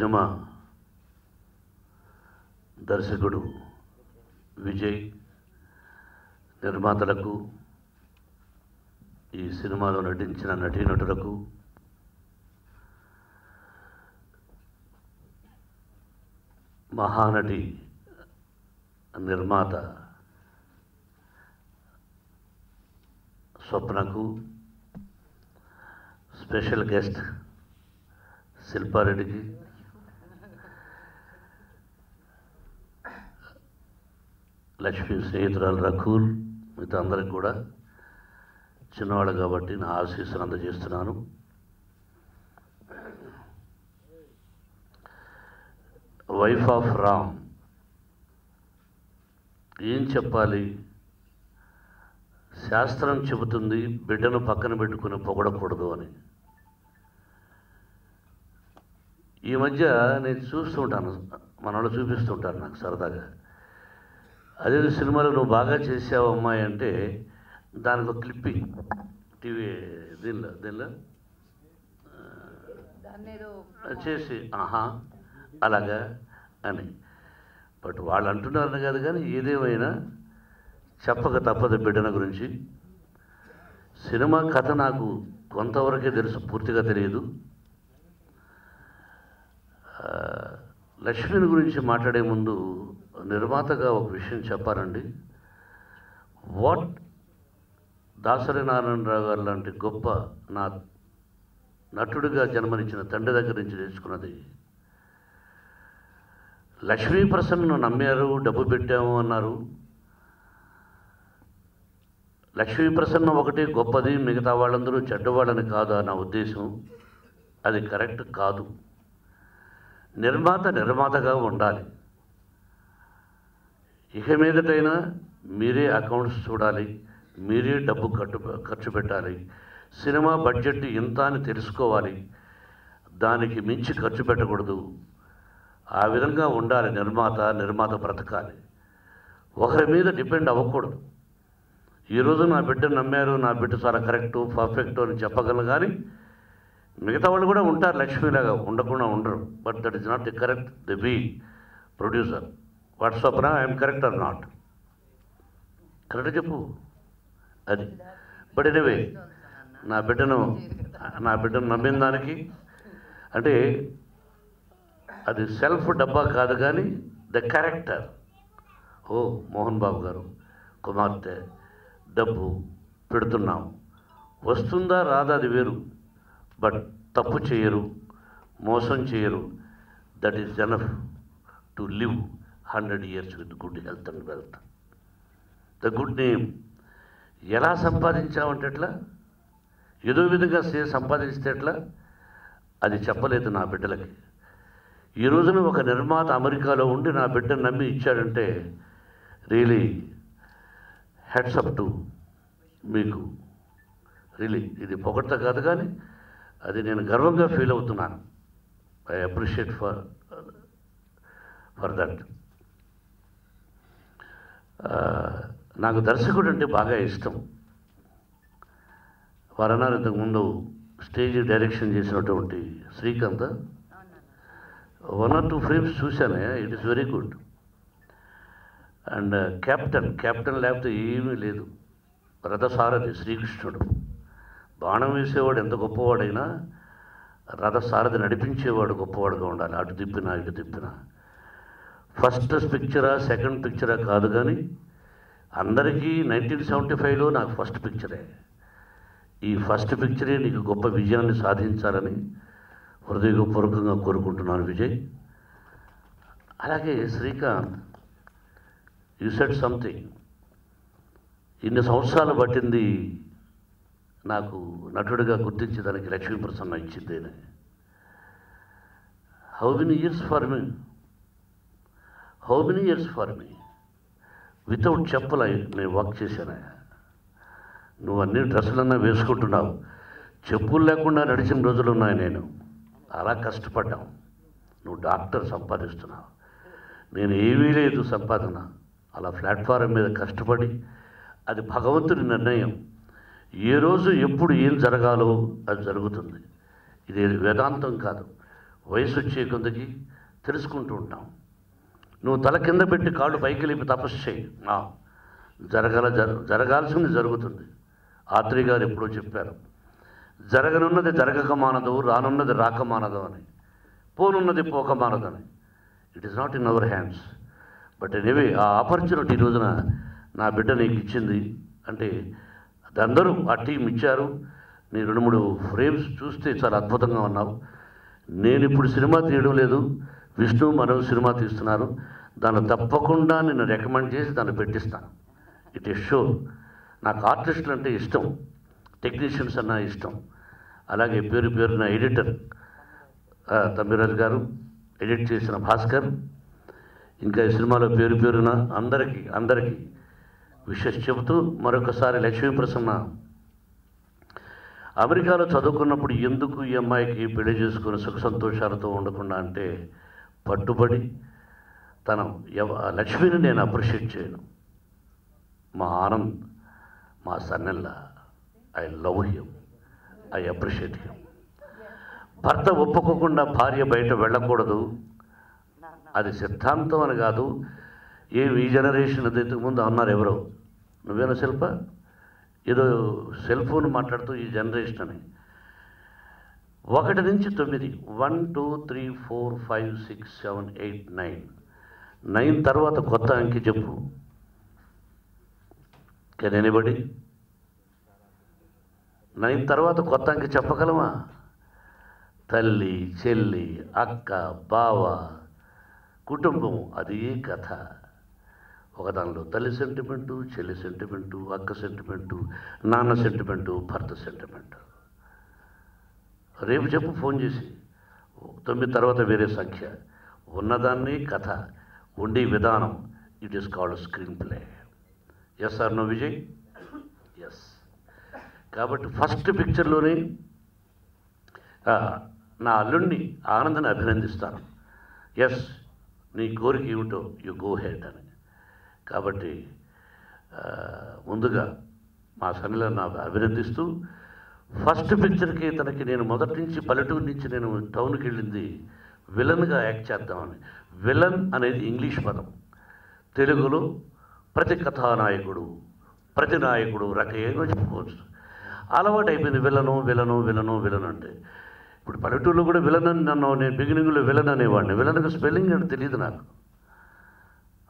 Cinema దర్శకుడు విజయ్, నిర్మాతలకు, ఈ సినిమాలో నటించిన నటీనటులకు, మహానటి నిర్మాత స్వప్నకు, స్పెషల్ గెస్ట్ శిల్పారెడ్డికి, లక్ష్మీ స్నేహితురాలు రఘూల్, మిగతా అందరికి కూడా చిన్నవాళ్ళు కాబట్టి నా ఆశీస్సులు అందజేస్తున్నాను. వైఫ్ ఆఫ్ రామ్ ఏం చెప్పాలి, శాస్త్రం చెబుతుంది బిడ్డను పక్కన పెట్టుకుని పొగడకూడదు అని. ఈ మధ్య నేను చూస్తుంటాను, మనలో చూపిస్తుంటారు నాకు సరదాగా, అదే సినిమాలో నువ్వు బాగా చేసావు అమ్మాయి అంటే దానికి ఒక క్లిప్పింగ్ టీవీ దీనిలో చేసి ఆహా అలాగా అని. బట్ వాళ్ళు అంటున్నారని కాదు, కానీ ఏదేమైనా చెప్పక తప్పదు బిడ్డన గురించి. సినిమా కథ నాకు కొంతవరకే తెలుసు, పూర్తిగా తెలియదు. లక్ష్మిని గురించి మాట్లాడే ముందు నిర్మాతగా ఒక విషయం చెప్పారండి. వాట్ దాసరి నారాయణరావు గారు లాంటి గొప్ప నా నటుడిగా జన్మనిచ్చిన తండ్రి దగ్గర నుంచి నేర్చుకున్నది, లక్ష్మీ ప్రసన్నను నమ్మారు, డబ్బు పెట్టాము అన్నారు. లక్ష్మీ ప్రసన్న ఒకటి గొప్పది, మిగతా వాళ్ళందరూ చెడ్డవాళ్ళని కాదు నా ఉద్దేశం, అది కరెక్ట్ కాదు. నిర్మాత నిర్మాతగా ఉండాలి. ఇక మీదటైనా మీరే అకౌంట్స్ చూడాలి, మీరే డబ్బు ఖర్చు పెట్టాలి, సినిమా బడ్జెట్ ఇంత అని తెలుసుకోవాలి, దానికి మించి ఖర్చు పెట్టకూడదు. ఆ విధంగా ఉండాలి నిర్మాత బ్రతకాలి, ఒకరి మీద డిపెండ్ అవ్వకూడదు. ఈరోజు నా బిడ్డను నమ్మారు, నా బిడ్డ చాలా కరెక్టు పర్ఫెక్టు అని చెప్పగలను, కానీ మిగతా వాళ్ళు కూడా ఉంటారు లక్ష్మీలాగా, ఉండకుండా ఉండరు. But that is not the correct the way producer. What's up నా I'm correct or not, correct చెప్పు అది. బట్ ఎనీవే నా బిడ్డను నమ్మిన దానికి అంటే అది సెల్ఫ్ డబ్బా కాదు, కానీ ద క్యారెక్టర్. ఓ మోహన్ బాబు గారు కుమార్తె, డబ్బు పెడుతున్నాం, వస్తుందా రాదా అది వేరు, బట్ తప్పు చేయరు, మోసం చేయరు. That is enough to live 100 years with good health and wealth. The good name ఎలా సంపాదించామంటే ఎట్లా, ఏదో విధంగా సంపాదిస్తే ఎట్లా, అది చెప్పలేదు నా బిడ్డలకి. ఈ రోజున ఒక నిర్మాత అమెరికాలో ఉండి నా బిడ్డను నమ్మి ఇచ్చాడంటే రియలీ హ్యాట్స్ అప్ టు మీకు, రియలీ ఇది పొగడత కాదు, కానీ అది నేను గర్వంగా ఫీల్ అవుతున్నాను. I appreciate for that. నాకు దర్శకుడు అంటే బాగా ఇష్టం. వారన్నారు ఇంతకుముందు స్టేజ్ డైరెక్షన్ చేసినటువంటి శ్రీకాంత్, 1 or 2 ఫ్రేమ్స్ చూశానే, it is very good. And captain లేకపోతే ఏమీ లేదు. రథసారథి శ్రీకృష్ణుడు, బాణం వేసేవాడు ఎంత గొప్పవాడైనా రథసారథి నడిపించేవాడు గొప్పవాడుగా ఉండాలి. అటు తిప్పినా ఇటు తిప్పినా ఫస్ట్ పిక్చరా సెకండ్ పిక్చరా కాదు, కానీ అందరికీ 1975లో నాకు ఫస్ట్ పిక్చరే, ఈ ఫస్ట్ పిక్చరే నీకు గొప్ప విజయాన్ని సాధించాలని హృదయపూర్వకంగా కోరుకుంటున్నాను విజయ్. అలాగే శ్రీకాంత్, యూ సెడ్ సంథింగ్, ఇన్ని సంవత్సరాలు పట్టింది నాకు నటుడిగా గుర్తించేదానికి లక్ష్మీప్రసన్న ఇచ్చింది. How many years for me without చెప్పులు నేను వాక్ చేశాను. నువ్వు అన్ని డ్రెస్సులన్నా వేసుకుంటున్నావు, చెప్పులు లేకుండా నడిచిన రోజులు ఉన్నాయి. నేను అలా కష్టపడ్డావు, నువ్వు డాక్టర్ సంపాదిస్తున్నావు, నేను ఏమీ లేదు సంపాదన. అలా ప్లాట్ఫారం మీద కష్టపడి, అది భగవంతుని నిర్ణయం, ఏ రోజు ఎప్పుడు ఏం జరగాలో అది జరుగుతుంది. ఇది వేదాంతం కాదు, వయసు వచ్చే కొందకి తెలుసుకుంటూ ఉంటాం. నువ్వు తల కింద పెట్టి కాళ్ళు పైకి లేపి తపస్సు చేయి, జరగాల్సింది జరుగుతుంది. ఆత్రేయ గారు ఎప్పుడో చెప్పారు, జరగనున్నది జరగక మానదు, రానున్నది రాక మానదు అని, పోనున్నది పోక మానదు అని. It is not in our hands, but anyway ఆ ఆపర్చునిటీ ఈ రోజున నా బిడ్డ నీకు ఇచ్చింది అంటే అది అందరూ ఆ టీం ఇచ్చారు. నీ రెండు మూడు ఫ్రేమ్స్ చూస్తే చాలా అద్భుతంగా ఉన్నావు. నేను ఇప్పుడు సినిమా తీయడం లేదు, విష్ణు మరో సినిమా తీస్తున్నారు, దాన్ని తప్పకుండా నేను రికమెండ్ చేసి దాన్ని పెట్టిస్తాను. It is sure. నాకు ఆర్టిస్టులు అంటే ఇష్టం, టెక్నీషియన్స్ అన్నా ఇష్టం, అలాగే పేరున ఎడిటర్ తమ్మిరాజు గారు, ఎడిట్ చేసిన భాస్కర్, ఇంకా ఈ సినిమాలో పేరున అందరికీ విషయం చెబుతూ మరొకసారి లక్ష్మీ ప్రసన్న అమెరికాలో చదువుకున్నప్పుడు ఎందుకు ఈ అమ్మాయికి పెళ్లి చేసుకుని సుఖ సంతోషాలతో ఉండకుండా అంటే పట్టుబడి తన లక్ష్మిని నేను అప్రిషియేట్ చేయను. మా ఆనంద్ మా సన్నెల్ల, I love him, I appreciate him. భర్త ఒప్పుకోకుండా భార్య బయట వెళ్ళకూడదు, అది సిద్ధాంతం అని కాదు. ఈ జనరేషన్ ఇంతకు ముందు అన్నారు ఎవరో, నువ్వేనా శిల్ప, ఏదో సెల్ ఫోన్ మాట్లాడుతూ ఈ జనరేషన్ అని. 1 నుంచి 9, 1 2 3 4 5 6 7 8 9, 9 తర్వాత కొత్త అంకి చెప్పు. Can anybody? 9 తర్వాత కొత్త అంకి చెప్పగలమా? తల్లి, చెల్లి, అక్క, బావ, కుటుంబం, అది కథ. ఒకదానిలో తల్లి సెంటిమెంటు, చెల్లి సెంటిమెంటు, అక్క సెంటిమెంటు, నాన్న సెంటిమెంటు, భర్త సెంటిమెంటు. రేపు చెప్పు ఫోన్ చేసి. 9 తర్వాత వేరే సంఖ్య. ఉన్నదాన్ని కథ, ఉండే విధానం, it is called screenplay. Yes or no Vijay? Yes. కాబట్టి ఫస్ట్ పిక్చర్లోనే నా అల్లుడిని ఆనందాన్ని అభినందిస్తాను. ఎస్, నీ కోరిక ఏమిటో యు గో హెడ్ అని. కాబట్టి ముందుగా మా సన్నిలో నాకు అభినందిస్తూ ఫస్ట్ పిక్చర్కి తనకి నేను మొదటి నుంచి పల్లెటూరు నుంచి నేను టౌన్కి వెళ్ళింది విలన్గా యాక్ట్ చేద్దామని. విలన్ అనేది ఇంగ్లీష్ పదం, తెలుగులో ప్రతి కథానాయకుడు, ప్రతి నాయకుడు రకయ్యేగా చెప్పుకోవచ్చు. అలవాటు అయిపోయింది విలను విలను విలను విలను అంటే. ఇప్పుడు పల్లెటూరులో కూడా విలన్ అని నేను బిగినింగ్లో విలన్ అనేవాడిని. విలన్గా స్పెల్లింగ్ అని తెలియదు నాకు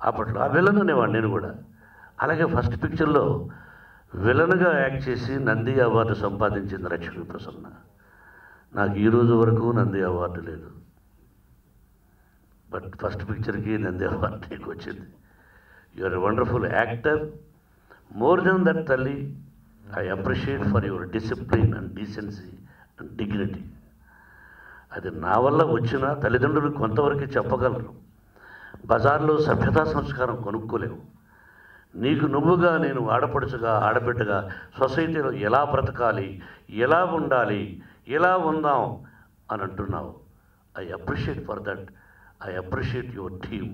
అప్పట్లో. ఆ విలన్ అనేవాడు నేను కూడా. అలాగే ఫస్ట్ పిక్చర్లో విలన్గా యాక్ట్ చేసి నంది అవార్డు సంపాదించింది లక్ష్మీ ప్రసన్న. నాకు ఈరోజు వరకు నంది అవార్డు లేదు, బట్ ఫస్ట్ పిక్చర్కి నంది అవార్డు నీకు వచ్చింది. Your wonderful actor. More than that తల్లి, I appreciate for your discipline and decency and dignity. అది నా వల్ల వచ్చిన తల్లిదండ్రులు కొంతవరకు చెప్పగలరు. బజార్లో సభ్యతా సంస్కారం కొనుక్కోలేవు. నీకు నువ్వుగా, నేను ఆడపడుచుగా, ఆడబిడ్డగా సొసైటీలో ఎలా బ్రతకాలి, ఎలా ఉండాలి, ఎలా ఉందాం అని అంటున్నావు. I appreciate for that. I appreciate your team.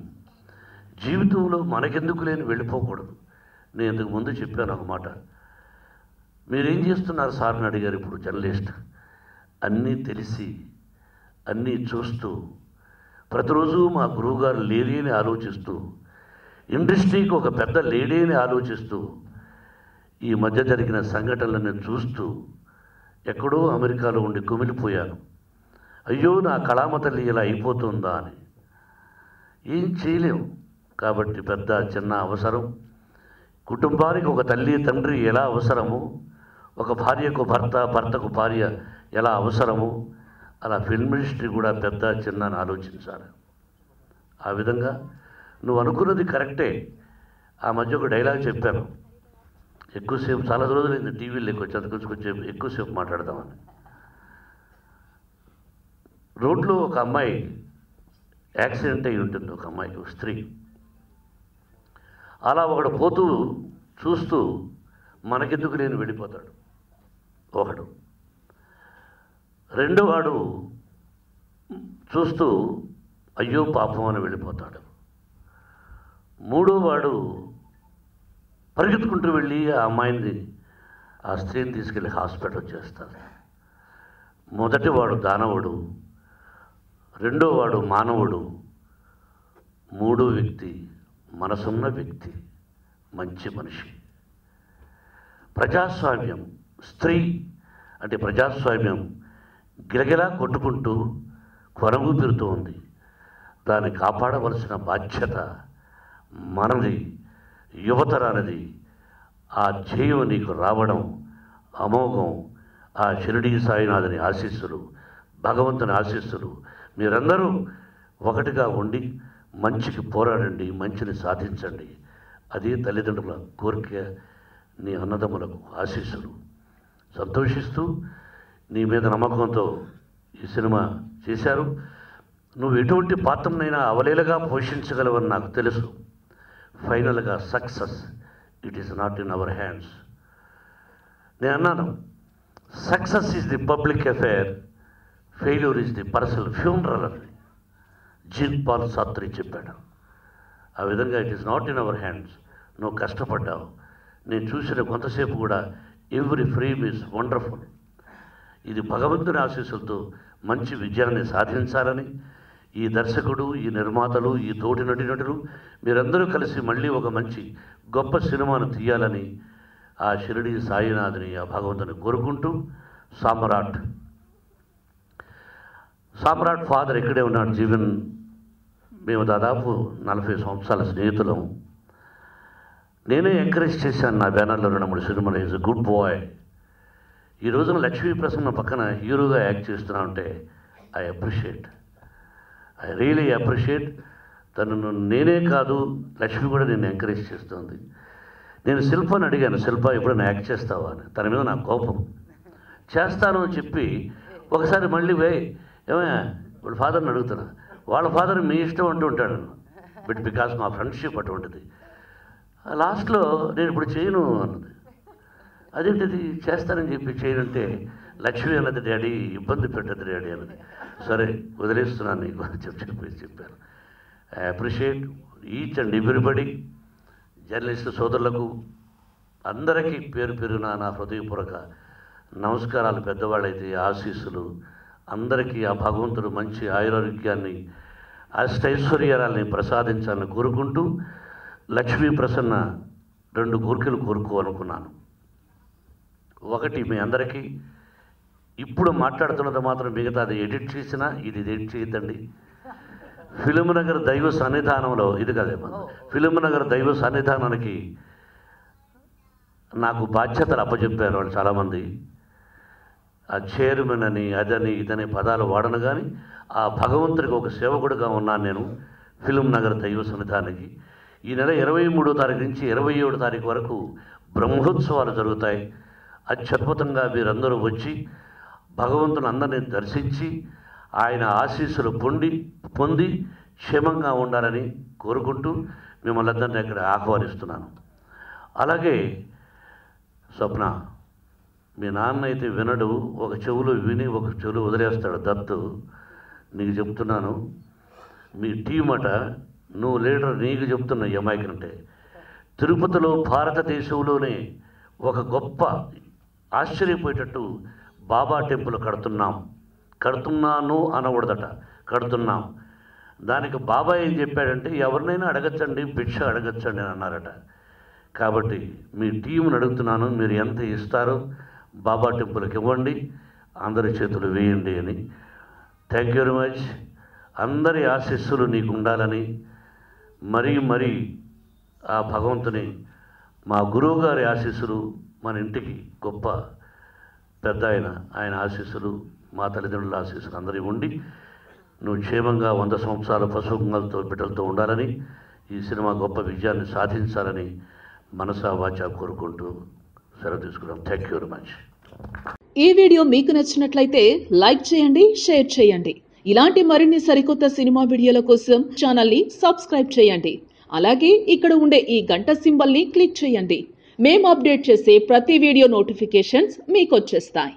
జీవితంలో మనకెందుకు లేని వెళ్ళిపోకూడదు. నేను ఇంతకు ముందు చెప్పాను ఒక మాట, మీరేం చేస్తున్నారు సార్ అని అడిగారు. ఇప్పుడు జర్నలిస్ట్ అన్నీ తెలిసి అన్నీ చూస్తూ ప్రతిరోజు మా గురువుగారు లేడీని ఆలోచిస్తూ, ఇండస్ట్రీకి ఒక పెద్ద లేడీని ఆలోచిస్తూ, ఈ మధ్య జరిగిన సంఘటనలను చూస్తూ ఎక్కడో అమెరికాలో ఉండి కుమిలిపోయాను. అయ్యో నా కళామ తల్లి ఇలా అయిపోతుందా అని. ఏం చేయలేము. కాబట్టి పెద్ద చిన్న అవసరం. కుటుంబానికి ఒక తల్లి తండ్రి ఎలా అవసరమో, ఒక భార్యకు భర్త, భర్తకు భార్య ఎలా అవసరమో, అలా ఫిల్మ్ ఇండస్ట్రీ కూడా పెద్ద చిన్న అని ఆలోచించాలి. ఆ విధంగా నువ్వు అనుకున్నది కరెక్టే. ఆ మధ్య ఒక డైలాగ్ చెప్పాను, ఎక్కువసేపు, చాలా రోజులైంది టీవీలోకి వచ్చి, అందుకొచ్చుకొచ్చేపు ఎక్కువసేపు మాట్లాడదామని. రోడ్లో ఒక అమ్మాయి యాక్సిడెంట్ అయి ఉంటుంది, ఒక అమ్మాయికి, ఒక స్త్రీ. అలా ఒకడు పోతూ చూస్తూ మనకెందుకు లేని వెళ్ళిపోతాడు ఒకడు. రెండో వాడు చూస్తూ అయ్యో పాపం అని వెళ్ళిపోతాడు. మూడో వాడు పరిగెత్తుకుంటూ వెళ్ళి ఆ అమ్మాయిని, ఆ స్త్రీని తీసుకెళ్ళి హాస్పిటల్ చేస్తాడు. మొదటివాడు దానవుడు, రెండోవాడు మానవుడు, మూడో వ్యక్తి మనసున్న వ్యక్తి, మంచి మనిషి. ప్రజాస్వామ్యం, స్త్రీ అంటే ప్రజాస్వామ్యం గిలగిలా కొట్టుకుంటూ కొరగుతురుతూ ఉంది. దాన్ని కాపాడవలసిన బాధ్యత మనది, యువతరానిది. ఆ జయం నీకు రావడం అమోఘం. ఆ షిరిడి సాయినాథుని ఆశీస్సులు, భగవంతుని ఆశీస్సులు. మీరందరూ ఒకటిగా ఉండి మంచికి పోరాడండి, మంచిని సాధించండి. అదే తల్లిదండ్రుల కోరిక. నీ అన్నదమ్ములకు ఆశీస్సులు. సంతోషిస్తూ నీ మీద నమ్మకంతో ఈ సినిమా చేశారు. నువ్వు ఎటువంటి పాత్రనైనా అవలీలగా పోషించగలవని నాకు తెలుసు. ఫైనల్గా success it is not in our hands. నేను అన్నాను, success is the public affair, failure is the personal funeral అని జీన్ పాల్ సాత్రి చెప్పాడు. ఆ విధంగా it is not in our hands. నువ్వు కష్టపడ్డావు. నేను చూసిన కొంతసేపు కూడా ఎవ్రీ ఫ్రేమ్ ఈజ్ వండర్ఫుల్. ఇది భగవంతుని ఆశీస్సులతో మంచి విజయాన్ని సాధించాలని ఈ దర్శకుడు, ఈ నిర్మాతలు, ఈ తోటి నటినటులు మీరందరూ కలిసి మళ్ళీ ఒక మంచి గొప్ప సినిమాను తీయాలని ఆ షిరిడి సాయినాథుని, ఆ భగవంతుని కోరుకుంటూ, సామ్రాట్ ఫాదర్ ఇక్కడే ఉన్నాడు. జీవన్ మేము దాదాపు 40 సంవత్సరాల స్నేహితులం. నేనే ఎంకరేజ్ చేశాను నా బ్యానర్లో 2-3 సినిమాలు. Is a good boy. ఈ రోజున లక్ష్మీ ప్రసన్న పక్కన హీరోగా యాక్ట్ చేస్తున్నా ఉంటే ఐ రియలీ అప్రిషియేట్. తనను నేనే కాదు, లక్ష్మి కూడా నేను ఎంకరేజ్ చేస్తుంది. నేను శిల్పని అడిగాను, శిల్ప ఇప్పుడు నేను యాక్ట్ చేస్తావా అని. తన మీద నా కోపం. చేస్తాను అని చెప్పి ఒకసారి మళ్ళీ ఏమయ్యా వాళ్ళ ఫాదర్ని అడుగుతున్నా, వాళ్ళ ఫాదర్ మీ ఇష్టం అంటూ ఉంటాడు. బట్ బికాస్ మా ఫ్రెండ్షిప్ అటువంటిది, లాస్ట్లో నేను ఇప్పుడు చేయను అన్నది. అదేంటిది చేస్తానని చెప్పి చేయనంటే, లక్ష్మి అన్నది డాడీ ఇబ్బంది పెట్టదు డాడీ అన్నది. సరే వదిలేస్తున్నాను నీకు అని చెప్పాను. I appreciate each and everybody. Journalist సోదరులకు అందరికీ పేరు పెరిగిన నా హృదయపూర్వక నమస్కారాలు. పెద్దవాళ్ళైతే ఆశీస్సులు అందరికీ. ఆ భగవంతుడు మంచి ఆయురారోగ్యాన్ని, అష్టైశ్వర్యాలని ప్రసాదించాలని కోరుకుంటూ, లక్ష్మీ ప్రసన్న 2 కోరికలు కోరుకోవాలనుకున్నాను. ఒకటి, మీ అందరికీ ఇప్పుడు మాట్లాడుతున్నది మాత్రం, మిగతా అది ఎడిట్ చేసినా ఇది ఎడిట్ చేయదండి. ఫిలిం నగర్ దైవ సన్నిధానంలో ఇది కదే, ఫిలిం నగర్ దైవ సన్నిధానానికి నాకు బాధ్యతలు అప్పచెప్పారు వాళ్ళు చాలామంది. ఆ చైర్మన్ అని, అదని, ఇదని పదాలు వాడను. కానీ ఆ భగవంతుడికి ఒక సేవకుడిగా ఉన్నాను నేను ఫిలిం నగర్ దైవ సన్నిధానానికి. ఈ నెల 23వ తారీఖు నుంచి 27వ తారీఖు వరకు బ్రహ్మోత్సవాలు జరుగుతాయి. అత్యద్భుతంగా మీరందరూ వచ్చి భగవంతుని అందరినీ దర్శించి ఆయన ఆశీస్సులు పొంది క్షేమంగా ఉండాలని కోరుకుంటూ మిమ్మల్ని అందరినీ ఇక్కడ ఆహ్వానిస్తున్నాను. అలాగే స్వప్న, మీ నాన్న అయితే వినడు, ఒక చెవులు విని ఒక చెవులు వదిలేస్తాడు. దత్తు నీకు చెప్తున్నాను, మీ టీం అట, నువ్వు లీడర్. నీకు చెప్తున్న యమాయికంటే తిరుపతిలో, భారతదేశంలోనే ఒక గొప్ప ఆశ్చర్యపోయేటట్టు బాబా టెంపుల్ కడుతున్నాను అనకూడదట, కడుతున్నాం. దానికి బాబా ఏం చెప్పాడంటే, ఎవరినైనా అడగచ్చండి, భిక్ష అడగచ్చండి అని అన్నారట. కాబట్టి మీ టీంని అడుగుతున్నాను, మీరు ఎంత ఇస్తారో బాబా టెంపుల్కి ఇవ్వండి, అందరి చేతులు వేయండి అని. Thank you very much. అందరి ఆశీస్సులు నీకు ఉండాలని, మరీ మరీ ఆ భగవంతుని, మా గురువు గారి ఆశీస్సులు, మన ఇంటికి గొప్ప పెద్ద ఆయన ఆశీస్సులు, మా తల్లిదండ్రుల ఆశీస్సులు అందరి ఉండి నువ్వు క్షేమంగా 100 సంవత్సరాలు పశువులతో, బిడ్డలతో ఉండాలని, ఈ సినిమా గొప్ప విజయాన్ని సాధించాలని మనసా వాచా కోరుకుంటూ సెలవు తీసుకున్నాం. Thank you very much. ఈ వీడియో మీకు నచ్చినట్లయితే లైక్ చేయండి, షేర్ చేయండి. ఇలాంటి మరిన్ని సరికొత్త సినిమా వీడియోల కోసం ఛానల్ని సబ్స్క్రైబ్ చేయండి. అలాగే ఇక్కడ ఉండే ఈ గంట సింబల్ని క్లిక్ చేయండి. మేము అప్డేట్ చేసే ప్రతి వీడియో నోటిఫికేషన్స్ మీకు వచ్చేస్తాయి.